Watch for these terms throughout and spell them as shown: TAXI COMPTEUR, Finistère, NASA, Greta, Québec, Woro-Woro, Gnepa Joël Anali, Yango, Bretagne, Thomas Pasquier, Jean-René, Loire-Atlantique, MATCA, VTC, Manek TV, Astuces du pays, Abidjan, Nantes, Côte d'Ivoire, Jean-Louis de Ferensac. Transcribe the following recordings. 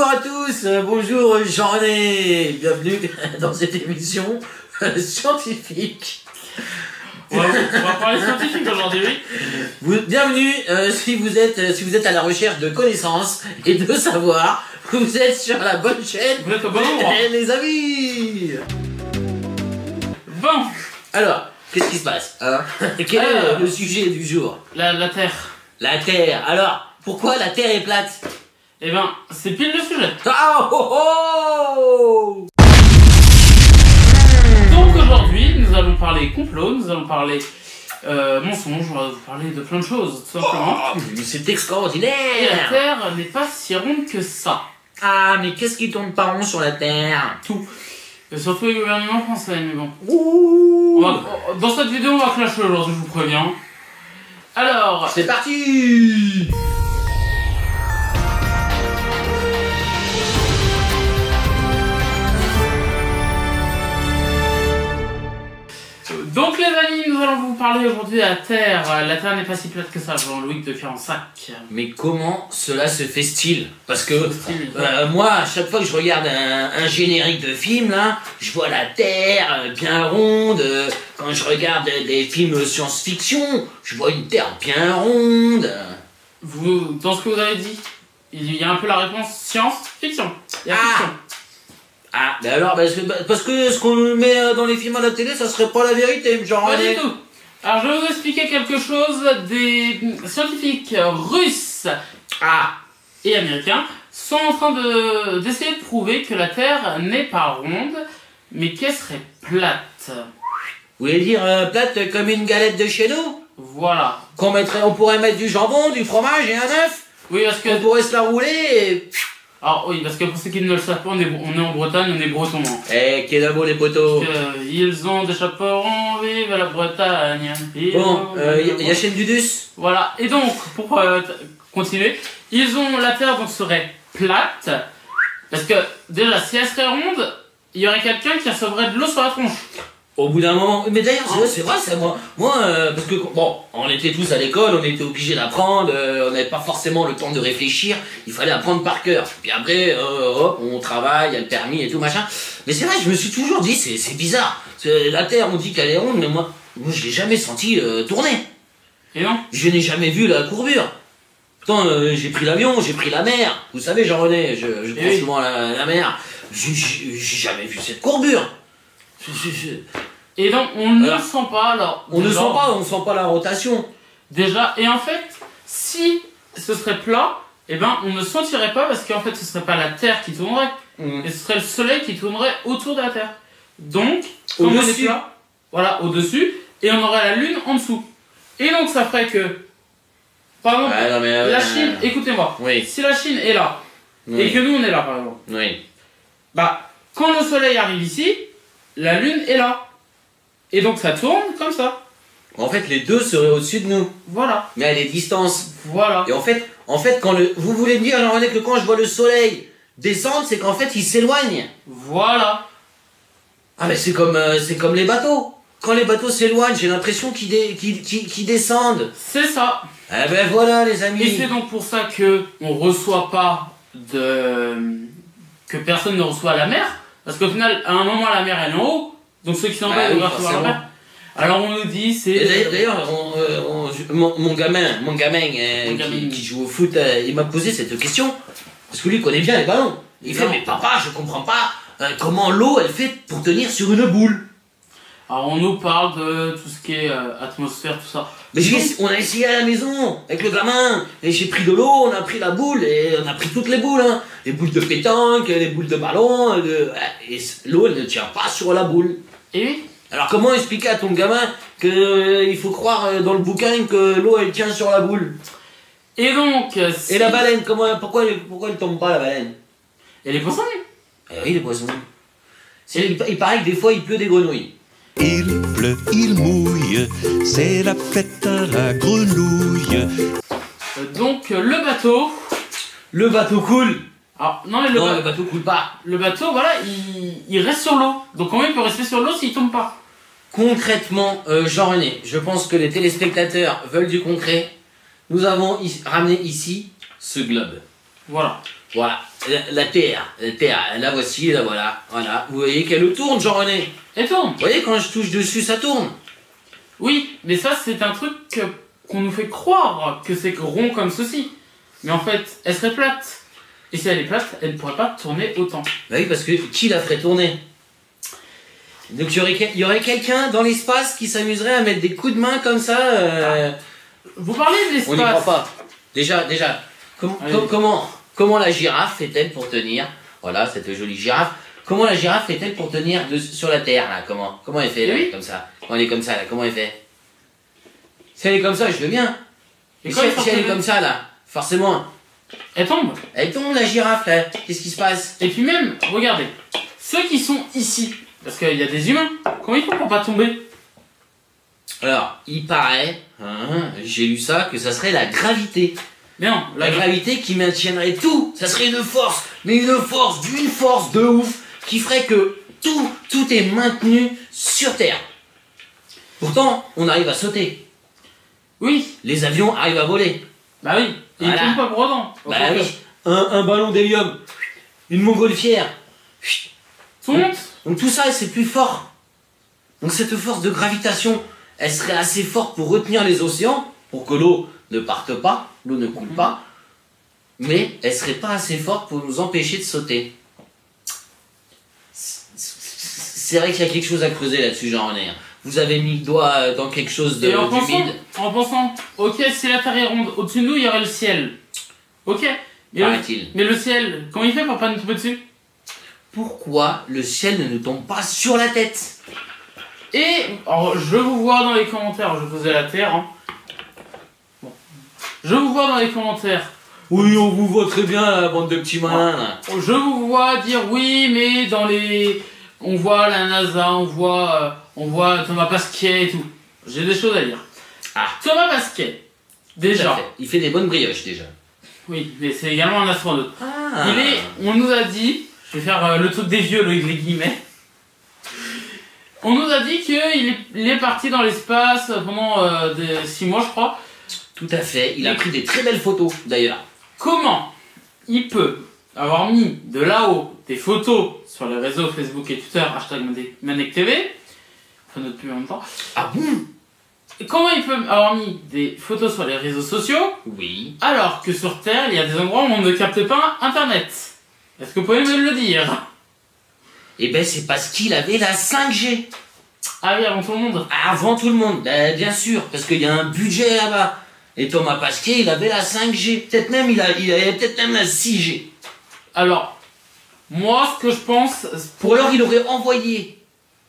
Bonjour à tous, bonjour Jean-René, bienvenue dans cette émission scientifique. On va parler scientifique aujourd'hui. Bienvenue si vous êtes à la recherche de connaissances et de savoir, vous êtes sur la bonne chaîne. Vous êtes au bon endroit, les amis. Bon, alors, qu'est-ce qui se passe hein? Quel est le sujet du jour? La Terre. La Terre, alors, pourquoi la Terre est plate? Eh ben, c'est pile le sujet. Ah, oh, oh. Donc aujourd'hui, nous allons parler complot, nous allons parler mensonge, on va vous parler de plein de choses, tout simplement. Oh, mais c'est extraordinaire. Et la Terre n'est pas si ronde que ça. Ah, mais qu'est-ce qui tourne pas rond sur la Terre? Tout. Et surtout les gouvernements français, mais bon. Ouh. Dans cette vidéo, on va clasher aujourd'hui, je vous préviens. Alors... c'est parti. Donc les amis, nous allons vous parler aujourd'hui de la Terre. La Terre n'est pas si plate que ça, Jean-Louis de Ferensac. Mais comment cela se fait-il? Parce que moi, à chaque fois que je regarde un générique de film, là, je vois la Terre bien ronde. Quand je regarde des films science-fiction, je vois une Terre bien ronde. Vous, dans ce que vous avez dit, il y a un peu la réponse science-fiction. Ah, mais alors, parce que ce qu'on met dans les films à la télé, ça serait pas la vérité, genre... Pas du tout. Alors, je vais vous expliquer quelque chose. Des scientifiques russes et américains sont en train d'essayer de prouver que la Terre n'est pas ronde, mais qu'elle serait plate. Vous voulez dire plate comme une galette de chez nous? Voilà. On pourrait mettre du jambon, du fromage et un œuf. Oui, parce que... on pourrait se la rouler et... Alors oui, parce que pour ceux qui ne le savent pas, on est en Bretagne, on est bretons. Eh, qu'est d'abord les potos, ils ont des chaperons, vive la Bretagne. Bon, il y a chaîne Dudus. Voilà, et donc, pour continuer, la Terre donc serait plate, parce que déjà, si elle serait ronde, il y aurait quelqu'un qui recevrait de l'eau sur la tronche. Au bout d'un moment... Mais d'ailleurs, c'est vrai, c'est moi. Parce que, bon, on était tous à l'école, on était obligés d'apprendre, on n'avait pas forcément le temps de réfléchir, il fallait apprendre par cœur. Puis après, hop, on travaille, il y a le permis et tout, machin. Mais c'est vrai, je me suis toujours dit, c'est bizarre. La Terre, on dit qu'elle est ronde, mais moi je l'ai jamais senti tourner. Et non? Je n'ai jamais vu la courbure. Pourtant, j'ai pris l'avion, j'ai pris la mer. Vous savez, Jean-René, je prends souvent la mer. J'ai jamais vu cette courbure. Et donc on ne sent pas alors. On ne sent pas, on sent pas la rotation. Déjà, et en fait, si ce serait plat, eh ben on ne sentirait pas parce qu'en fait ce serait pas la Terre qui tournerait, et ce serait le Soleil qui tournerait autour de la Terre. Donc, comme on est plat, voilà, au-dessus, et on aurait la Lune en dessous. Et donc ça ferait que, pardon, la Chine, écoutez-moi, oui. Si la Chine est là, oui. Et que nous on est là par exemple, oui. Bah, quand le Soleil arrive ici, la Lune est là. Et donc ça tourne comme ça. En fait, les deux seraient au-dessus de nous. Voilà. Mais à des distances. Voilà. Et en fait quand vous voulez me dire, Jean-René, que quand je vois le Soleil descendre, c'est qu'en fait, il s'éloigne. Voilà. Ah, mais c'est comme les bateaux. Quand les bateaux s'éloignent, j'ai l'impression qu'ils descendent. C'est ça. Eh ben voilà, les amis. Et c'est donc pour ça que on reçoit pas que personne ne reçoit la mer. Parce qu'au final, à un moment, la mer elle est en haut, donc ceux qui s'en vont vont voir la mer. Alors on nous dit, c'est... D'ailleurs, mon gamin qui joue au foot, il m'a posé cette question, parce que lui il connaît bien les ballons. Il fait, mais papa, je comprends pas comment l'eau elle fait pour tenir sur une boule. Alors on nous parle de tout ce qui est atmosphère, tout ça. Mais on a essayé à la maison, avec le gamin, et j'ai pris de l'eau, on a pris la boule, et on a pris toutes les boules, hein. Les boules de pétanque, les boules de ballon, et l'eau elle ne tient pas sur la boule. Et oui. Alors comment expliquer à ton gamin qu'il faut croire dans le bouquin que l'eau elle tient sur la boule? Et donc... Et la baleine, pourquoi elle tombe pas la baleine? Et les poissons? Eh oui, les poissons. Il paraît que des fois il pleut des grenouilles. Il pleut, il mouille, c'est la fête à la grenouille. Donc le bateau coule. Alors, le bateau coule pas. Le bateau, voilà, il reste sur l'eau. Donc comment il peut rester sur l'eau s'il tombe pas? Concrètement, Jean-René, je pense que les téléspectateurs veulent du concret. Nous avons ramené ici ce globe. Voilà. Voilà, la Terre, la voici, la voilà, voilà. Vous voyez qu'elle tourne, Jean-René? Elle tourne. Vous voyez, quand je touche dessus, ça tourne. Oui, mais ça, c'est un truc qu'on nous fait croire que c'est rond comme ceci. Mais en fait, elle serait plate. Et si elle est plate, elle ne pourrait pas tourner autant. Bah oui, parce que qui la ferait tourner? Donc il y aurait quelqu'un dans l'espace qui s'amuserait à mettre des coups de main comme ça. Vous parlez de l'espace? On n'y croit pas. Déjà, comment la girafe fait-elle pour tenir? Voilà, cette jolie girafe. Comment la girafe fait-elle pour tenir sur la Terre là? Comment elle fait là, oui. Comme ça? Quand elle est comme ça là, comment elle fait? Si elle est comme ça, je veux bien. Et si elle est comme ça là, forcément. Elle tombe. Elle tombe la girafe là. Qu'est-ce qui se passe? Et puis même, regardez, ceux qui sont ici, parce qu'il y a des humains, comment ils font pour pas tomber? Alors, il paraît, hein, j'ai lu ça, que ça serait la gravité. Mais non, la gravité qui maintiendrait tout. Ça serait une force, mais une force de ouf, qui ferait que tout est maintenu sur Terre. Pourtant, on arrive à sauter. Oui. Les avions arrivent à voler. Bah oui. Et voilà. Ils tombent pas pour autant. Bah oui. Un ballon d'hélium, une montgolfière. Tout monte. Donc tout ça, c'est plus fort. Donc cette force de gravitation, elle serait assez forte pour retenir les océans, pour que l'eau ne parte pas, l'eau ne coule pas, mais elle serait pas assez forte pour nous empêcher de sauter. C'est vrai qu'il y a quelque chose à creuser là-dessus, Jean-René. Vous avez mis le doigt dans quelque chose de humide. En pensant, ok, si la Terre est ronde, au-dessus de nous, il y aurait le ciel. Ok, mais le ciel, comment il fait pour pas nous tomber dessus? Pourquoi le ciel ne nous tombe pas sur la tête? Et alors, je vous vois dans les commentaires, je faisais la Terre, hein. Bon. Je vous vois dans les commentaires. Oui, on vous voit très bien, la bande de petits malins. Je vous vois dire oui, mais dans les... On voit la NASA, on voit Thomas Pasquier et tout. J'ai des choses à dire. Ah. Thomas Pasquier, déjà. Il fait des bonnes brioches, déjà. Oui, mais c'est également un astronaute. Ah. On nous a dit... Je vais faire le truc des vieux, les guillemets. On nous a dit qu'il est parti dans l'espace pendant 6 mois, je crois. Tout à fait. Il a pris des très belles photos, d'ailleurs. Comment il peut avoir mis de là-haut des photos sur les réseaux Facebook et Twitter, #ManekTV, enfin notre pub en même temps. Ah bon? Et comment il peut avoir mis des photos sur les réseaux sociaux? Oui. Alors que sur Terre, il y a des endroits où on ne capte pas Internet. Est-ce que vous pouvez me le dire? Eh ben c'est parce qu'il avait la 5G. Ah oui, avant tout le monde. Avant tout le monde, ben, bien sûr, parce qu'il y a un budget là-bas. Et Thomas Pasquier, il avait la 5G. Peut-être même, il avait peut-être même la 6G. Alors, moi, ce que je pense... Pour l'heure, il aurait envoyé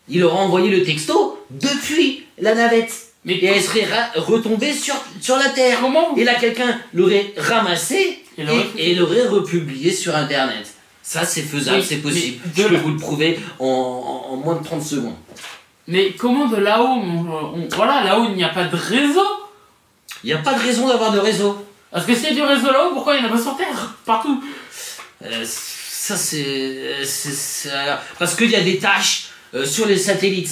le texto depuis la navette. Mais et elle serait retombée sur la Terre. Comment? Et là, quelqu'un l'aurait ramassé et l'aurait republié sur Internet. Ça, c'est faisable, oui, c'est possible. Je peux vous le prouver en moins de 30 secondes. Mais comment de là-haut, voilà, là-haut, il n'y a pas de réseau? Il n'y a pas de raison d'avoir de réseau. Parce que s'il y a du réseau là-haut, pourquoi il n'y en a pas sur Terre? Partout. Ça, c'est... Parce qu'il y a des tâches sur les satellites.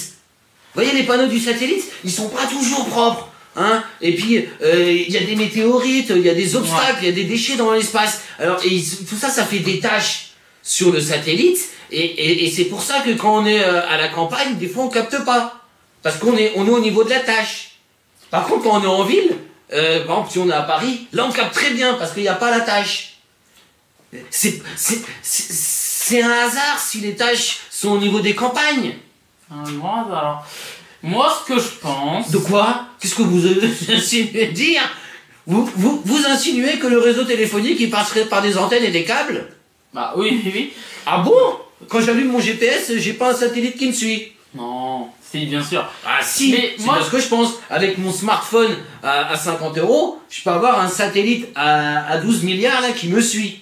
Vous voyez les panneaux du satellite? Ils sont pas toujours propres. Hein, et puis il y a des météorites, il y a des obstacles, il y a des déchets dans l'espace. Alors tout ça, ça fait des tâches sur le satellite, et c'est pour ça que quand on est à la campagne, des fois on capte pas, parce qu'on est au niveau de la tâche. Par contre, quand on est en ville, par exemple si on est à Paris, là on capte très bien parce qu'il n'y a pas la tâche. C'est un hasard si les tâches sont au niveau des campagnes. Un grand hasard. Moi, ce que je pense... De quoi? Qu'est-ce que vous insinuez dire? Vous insinuez que le réseau téléphonique, il passerait par des antennes et des câbles? Bah oui. Ah bon? Quand j'allume mon GPS, j'ai pas un satellite qui me suit. Non, si, bien sûr. Ah si, c'est parce que je pense. Avec mon smartphone à 50 €, je peux avoir un satellite à 12 milliards là, qui me suit.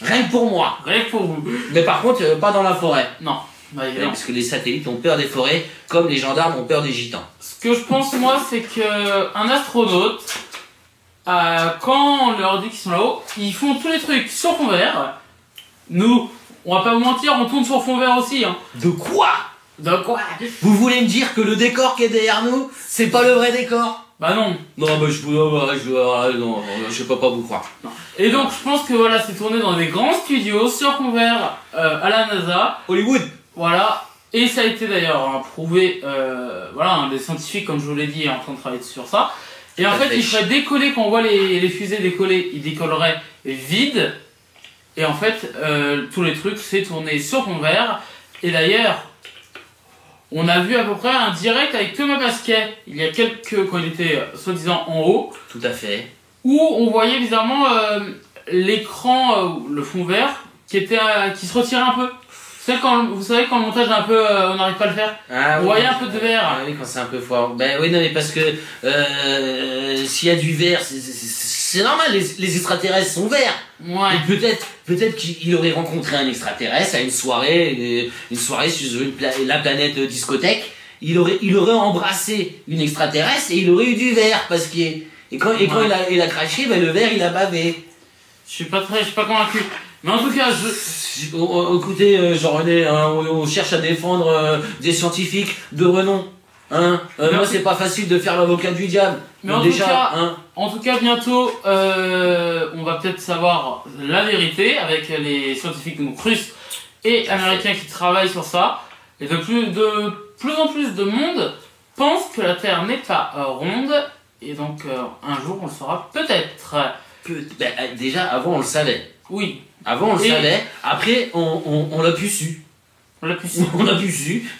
Rien que pour moi. Rien que pour vous. Mais par contre, pas dans la forêt. Non. Bah, oui, parce que les satellites ont peur des forêts, comme les gendarmes ont peur des gitans. Ce que je pense, moi, c'est qu'un astronaute, quand on leur dit qu'ils sont là-haut, ils font tous les trucs sur fond vert. Nous, on va pas vous mentir, on tourne sur fond vert aussi. Hein. De quoi? De quoi? Vous voulez me dire que le décor qui est derrière nous, c'est pas le vrai décor? Bah non. Non, mais je sais pas vous croire. Non. Et donc je pense que voilà, c'est tourné dans des grands studios sur convert à la NASA. Hollywood. Voilà. Et ça a été d'ailleurs prouvé, voilà, des scientifiques, comme je vous l'ai dit, en train de travailler sur ça. Et en fait, ils feraient décoller, quand on voit les fusées décoller, ils décolleraient vides. Et en fait, tous les trucs, c'est tourné sur convert. Et d'ailleurs, on a vu à peu près un direct avec Thomas Pasquier, il y a quelques, quand il était soi-disant en haut. Tout à fait. Où on voyait bizarrement l'écran, le fond vert, qui se retirait un peu. Vous savez, quand le montage est un peu, on n'arrive pas à le faire. Ah, vous voyez un peu de verre. Oui, quand c'est un peu fort. Ben oui, non, mais parce que s'il y a du verre, c'est normal, les extraterrestres sont verts. Ouais. Peut-être qu'il aurait rencontré un extraterrestre à une soirée sur la planète discothèque. Il aurait embrassé une extraterrestre et il aurait eu du verre, parce que et quand il a craché, ben le verre, il a bavé. Je suis pas convaincu. Mais en tout cas, écoutez, Jean-René, hein, on cherche à défendre des scientifiques de renom. Hein. Moi, c'est pas facile de faire l'avocat du diable. Mais en, déjà, en tout cas, bientôt, on va peut-être savoir la vérité avec les scientifiques donc, russes et américains qui travaillent sur ça. Et de plus en plus de monde pense que la Terre n'est pas ronde. Et donc, un jour, on le saura peut-être. Déjà, avant, on le savait. Oui. Avant, on le savait. Après, on l'a plus su.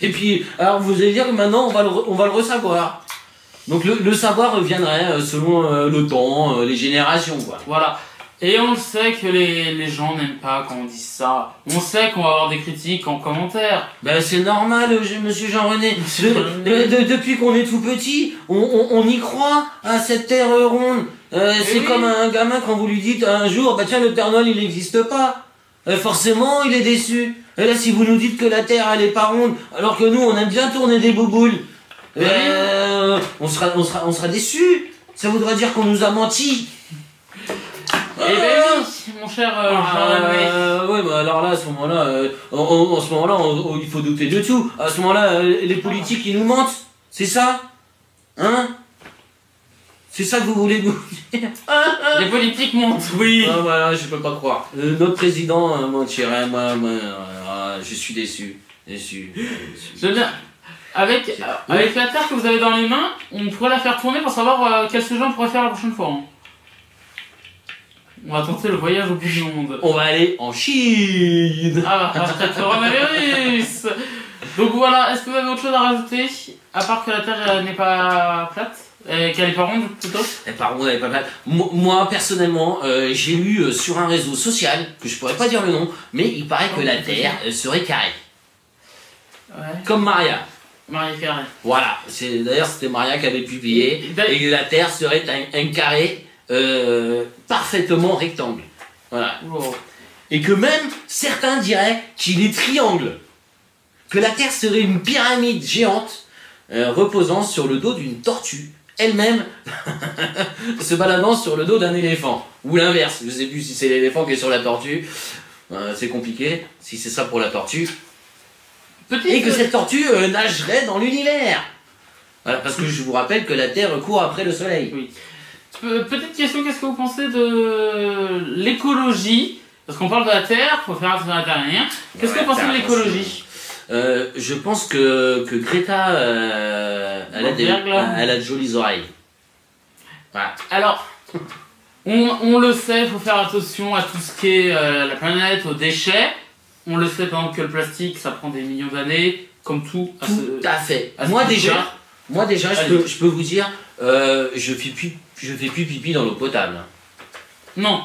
Et puis, alors vous allez dire que maintenant, on va le ressavoir. Donc, le savoir reviendrait selon le temps, les générations, quoi. Voilà. Et on sait que les gens n'aiment pas quand on dit ça. On sait qu'on va avoir des critiques en commentaire. Ben, c'est normal, monsieur Jean-René. Depuis qu'on est tout petit, on y croit à cette terre ronde. C'est comme un gamin quand vous lui dites un jour, bah tiens, le Père Noël il n'existe pas. Forcément, il est déçu. Et là, si vous nous dites que la Terre elle est pas ronde, alors que nous on aime bien tourner des bouboules, on sera déçu. Ça voudra dire qu'on nous a menti. Eh ben oui, mon cher ouais, bah alors là, à ce moment-là, en ce moment-là, il faut douter de tout. À ce moment-là, les politiques ils nous mentent, c'est ça, hein? C'est ça que vous voulez nous dire? Les politiques mentent, oui. Ah, voilà, je peux pas croire. Notre président mentirait, moi, je suis déçu. C'est bien. Avec la terre que vous avez dans les mains, on pourrait la faire tourner pour savoir quel sujet on pourrait faire la prochaine fois. Hein. On va tenter le voyage au bout du monde. On va aller en Chine. Ah, après le coronavirus. Donc voilà, est-ce que vous avez autre chose à rajouter? À part que la terre n'est pas plate? Qu'elle est pas ronde plutôt? Elle est pas ronde, elle est pas plate. Moi personnellement, j'ai lu sur un réseau social, que je pourrais pas dire le nom, mais il paraît que la Terre serait carrée. Ouais. Comme Maria. Maria carrée. Voilà, d'ailleurs c'était Maria qui avait publié, et la Terre serait un carré parfaitement rectangle. Voilà. Wow. Et que même certains diraient qu'il est triangle. Que la Terre serait une pyramide géante reposant sur le dos d'une tortue. Elle-même se baladant sur le dos d'un éléphant. Ou l'inverse, je sais plus si c'est l'éléphant qui est sur la tortue. C'est compliqué, si c'est ça pour la tortue. Et que cette tortue nagerait dans l'univers. Voilà, parce que je vous rappelle que la Terre court après le Soleil. Oui. Petite question, qu'est-ce que vous pensez de l'écologie? Parce qu'on parle de la Terre, faut faire attention à la Terre. Qu'est-ce que vous pensez de l'écologie? Je pense que Greta, elle a de jolies oreilles. Voilà. Alors, on le sait, il faut faire attention à tout ce qui est la planète, aux déchets. On le sait par exemple que le plastique, ça prend des millions d'années, comme tout. Tout à fait. Moi déjà, je peux vous dire, je fais plus pipi dans l'eau potable. Non.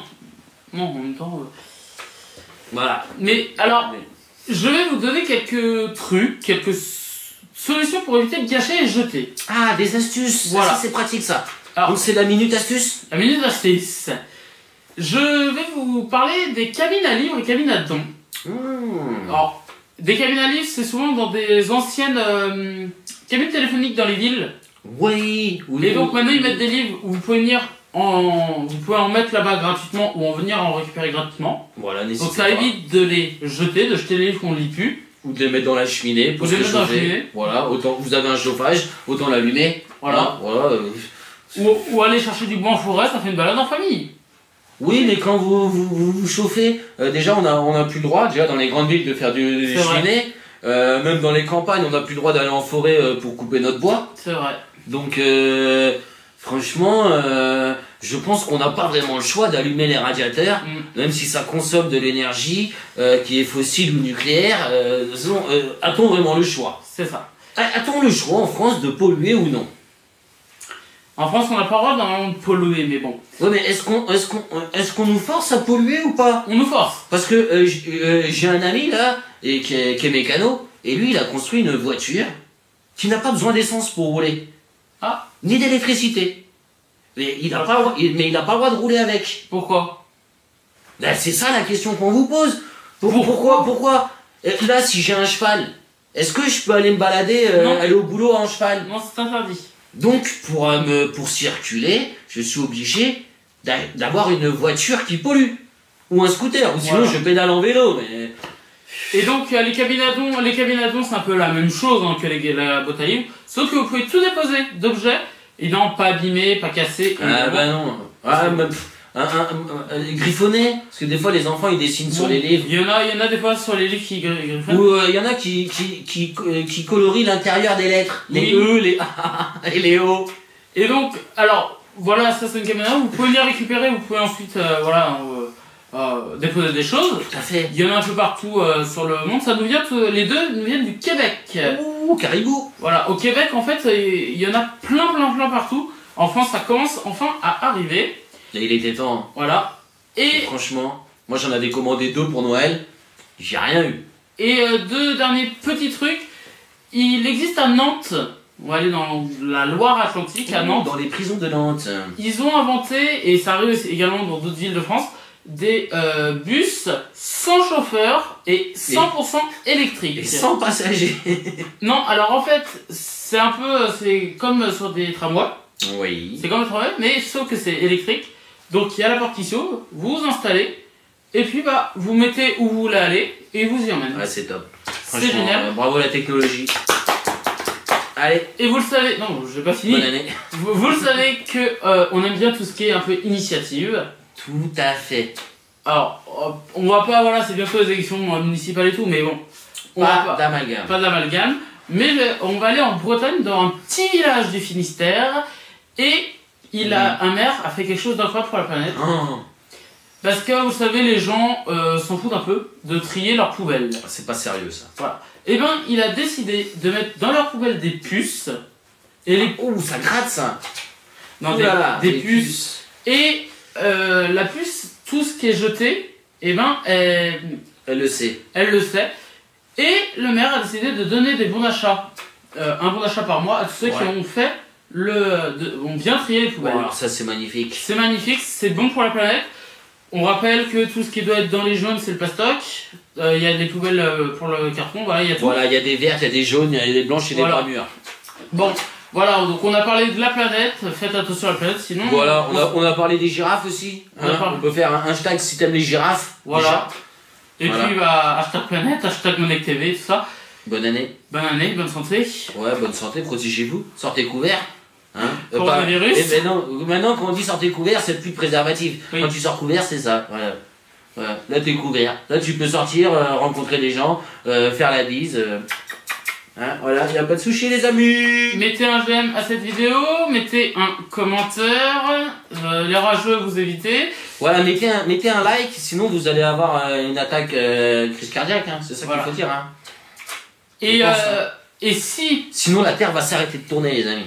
Non, en même temps. Voilà. Mais alors. Je vais vous donner quelques trucs, quelques solutions pour éviter de gâcher et jeter. Ah, des astuces. Voilà, c'est pratique ça. Alors, donc c'est la minute astuce. La minute astuce. Je vais vous parler des cabines à livres et cabines à dons. Alors, des cabines à livres, c'est souvent dans des anciennes cabines téléphoniques dans les villes. Oui. Et donc maintenant ils mettent des livres où vous pouvez venir vous pouvez en mettre là-bas gratuitement ou en venir en récupérer gratuitement. Voilà, n'hésitez pas. Donc ça évite de les jeter, de jeter les livres qu'on ne lit plus. Ou de les mettre dans la cheminée pour se chauffer. Voilà, autant vous avez un chauffage, autant l'allumer. Voilà. Ou aller chercher du bois en forêt, ça fait une balade en famille. Oui, mais quand vous chauffez, déjà on a plus le droit, déjà dans les grandes villes, de faire des cheminées. Même dans les campagnes, on n'a plus le droit d'aller en forêt pour couper notre bois. C'est vrai. Donc franchement, je pense qu'on n'a pas vraiment le choix d'allumer les radiateurs, même si ça consomme de l'énergie qui est fossile ou nucléaire. A-t-on vraiment le choix? C'est ça. A-t-on le choix en France de polluer ou non? En France, on n'a pas le droit normalement de polluer, mais bon. Oui, mais est-ce qu'on nous force à polluer ou pas? On nous force. Parce que j'ai un ami là, qui est mécano, et lui, il a construit une voiture qui n'a pas besoin d'essence pour rouler. Ah. Ni d'électricité. Mais il n'a pas le droit de rouler avec. Pourquoi? Ben, c'est ça la question qu'on vous pose. Pourquoi? Là, si j'ai un cheval, est-ce que je peux aller me balader, aller au boulot en cheval? Non, c'est interdit. Donc, pour circuler, je suis obligé d'avoir une voiture qui pollue. Ou un scooter, ou sinon je pédale en vélo. Mais... Et donc, les cabinadons, c'est un peu la même chose hein, que la bouteille libre, sauf que vous pouvez tout déposer d'objets, et non pas abîmés, pas cassés. Ah bah non, griffonné, parce que des fois les enfants ils dessinent sur les livres. Il y en a des fois sur les livres qui griffonnent. Ou il y en a qui colorient l'intérieur des lettres. Les E, les A et les O. Et donc, alors, voilà, ça c'est une caméra, vous pouvez les récupérer, vous pouvez ensuite, voilà, déposer des choses. Tout à fait. Il y en a un peu partout sur le monde, ça nous vient, les deux nous viennent du Québec. Ouh, caribou. Voilà, au Québec en fait, il y en a plein partout. En France ça commence enfin à arriver. Il était temps. Voilà. Et franchement, moi j'en avais commandé 2 pour Noël, j'ai rien eu. Et 2 derniers petits trucs, il existe à Nantes, on va aller dans la Loire-Atlantique, à Nantes. Dans les prisons de Nantes. Ils ont inventé, et ça arrive également dans d'autres villes de France, des bus sans chauffeur et 100% électriques. Et sans passagers. Non, alors en fait, c'est un peu, c'est comme sur des tramways. Oui. C'est comme le tramway, mais sauf que c'est électrique. Donc il y a la porte qui s'ouvre, vous vous installez, et puis bah vous mettez où vous voulez aller, et vous y emmène. Ouais, c'est top. C'est génial. Bravo la technologie. Allez. Et vous le savez, non, j'ai pas fini. Bonne année. Vous le savez que on aime bien tout ce qui est un peu initiative. Tout à fait. Alors, on va pas, voilà, c'est bientôt les élections municipales et tout, mais bon. Pas d'amalgame. Mais on va aller en Bretagne, dans un petit village du Finistère, et... un maire a fait quelque chose d'incroyable pour la planète. Oh. Parce que vous savez, les gens s'en foutent un peu de trier leurs poubelles. C'est pas sérieux ça. Voilà. Et ben, il a décidé de mettre dans leurs poubelles des puces. Et les... Ouh, ça gratte ça. Non, des puces. Et la puce, tout ce qui est jeté, et ben, elle le sait. Elle le sait. Et le maire a décidé de donner des bons d'achat. Un bon d'achat par mois à tous ceux qui ont fait. On vient trier les poubelles. Wow, ça c'est magnifique. C'est magnifique, c'est bon pour la planète. On rappelle que tout ce qui doit être dans les jaunes c'est le plastoc. Il y a des poubelles pour le carton, voilà, il y a tout. Voilà, il y a des vertes, il y a des jaunes, il y a des blanches et des bramures. Bon, voilà, donc on a parlé de la planète, faites attention à la planète sinon... Voilà, on a parlé des girafes aussi. On peut faire un hashtag si t'aimes les girafes. Voilà. Déjà. Et puis bah, hashtag planète, hashtag Manek TV, tout ça. Bonne année. Bonne année, bonne santé. Ouais, bonne santé, protégez-vous, sortez couverts. Hein virus. Eh ben non, maintenant quand on dit sortez couvert, c'est plus de préservatif. Oui. Quand tu sors couvert, c'est ça. Voilà. Voilà. Là t'es couvert. Là tu peux sortir, rencontrer des gens, faire la bise. Hein, voilà, y a pas de sushi les amis. Mettez un j'aime à cette vidéo, mettez un commentaire, les rageux vous évitez. Voilà, mettez un like, sinon vous allez avoir une attaque crise cardiaque. Hein. C'est ça qu'il faut dire. Hein. Et si. Sinon la Terre va s'arrêter de tourner les amis.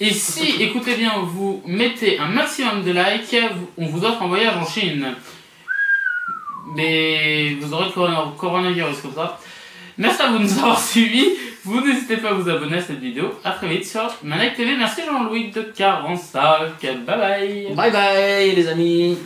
Et si, écoutez bien, vous mettez un maximum de likes, on vous offre un voyage en Chine. Mais vous aurez le coronavirus comme ça. Merci à vous de nous avoir suivis. Vous n'hésitez pas à vous abonner à cette vidéo. A très vite sur Manek TV. Merci Jean-Louis de 45. Bye bye. Bye bye les amis.